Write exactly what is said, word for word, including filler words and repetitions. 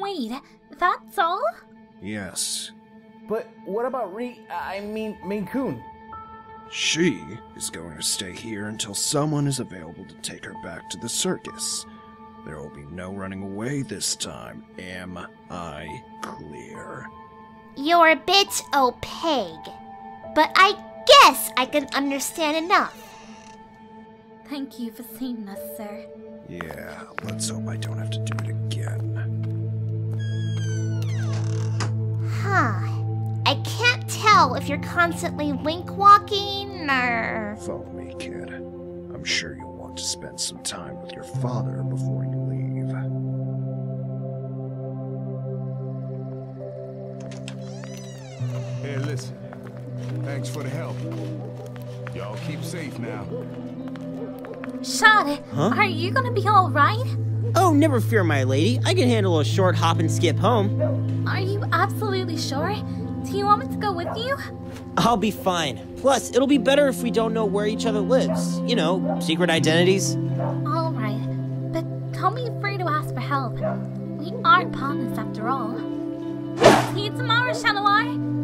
Wait, that's all? Yes. But what about Re- I mean, Maine Coon? She is going to stay here until someone is available to take her back to the circus. There will be no running away this time. Am I clear? You're a bit opaque, but I guess I can understand enough. Thank you for seeing us, sir. Yeah, let's hope I don't have to do it again. Huh. I can't tell if you're constantly wink-walking or... Follow me, kid. I'm sure you'll want to spend some time with your father before you leave. Hey, listen. Thanks for the help. Y'all keep safe now. Shad, huh? Are you gonna be alright? Oh, never fear, my lady. I can handle a short hop and skip home. Are you absolutely sure? Do you want me to go with you? I'll be fine. Plus, it'll be better if we don't know where each other lives. You know, secret identities. Alright, but don't be afraid to ask for help. We aren't partners after all. See you tomorrow, Chat Noir.